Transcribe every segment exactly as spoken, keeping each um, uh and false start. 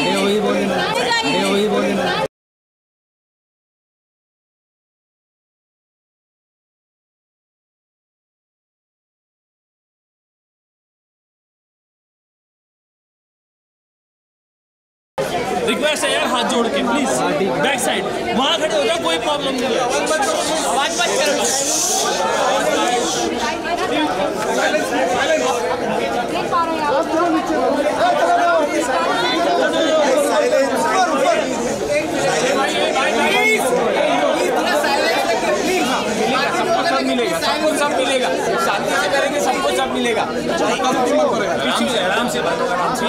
अरे वही बोले ना, अरे वही बोले ना। रिक्वेस्ट है यार हाथ जोड़ के प्लीज बैक साइड वहाँ खड़े हो जाओ कोई प्रॉब्लम नहीं है। आवाज बंद कर लो। सबको सब मिलेगा, शांति से करेंगे, सबको सब मिलेगा। आराम से आराम से बात करें।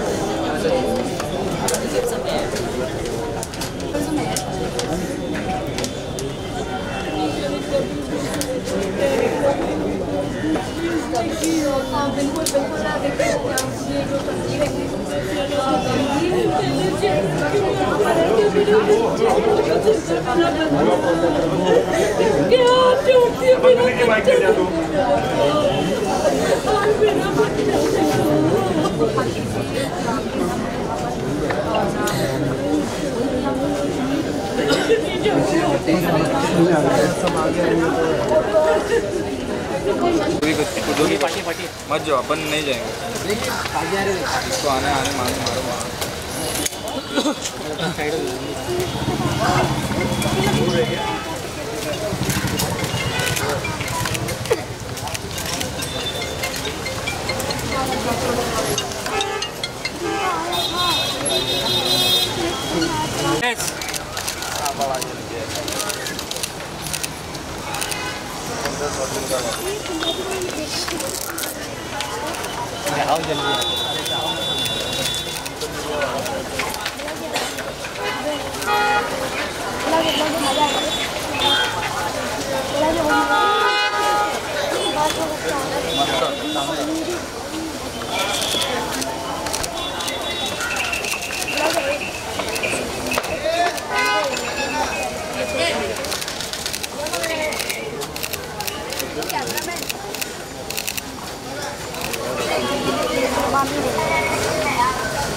मत जाओ अपन नहीं जाएंगे। इसको आने आने मारो मारो मारो। आओ जल्दी I'm going to go to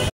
don't know.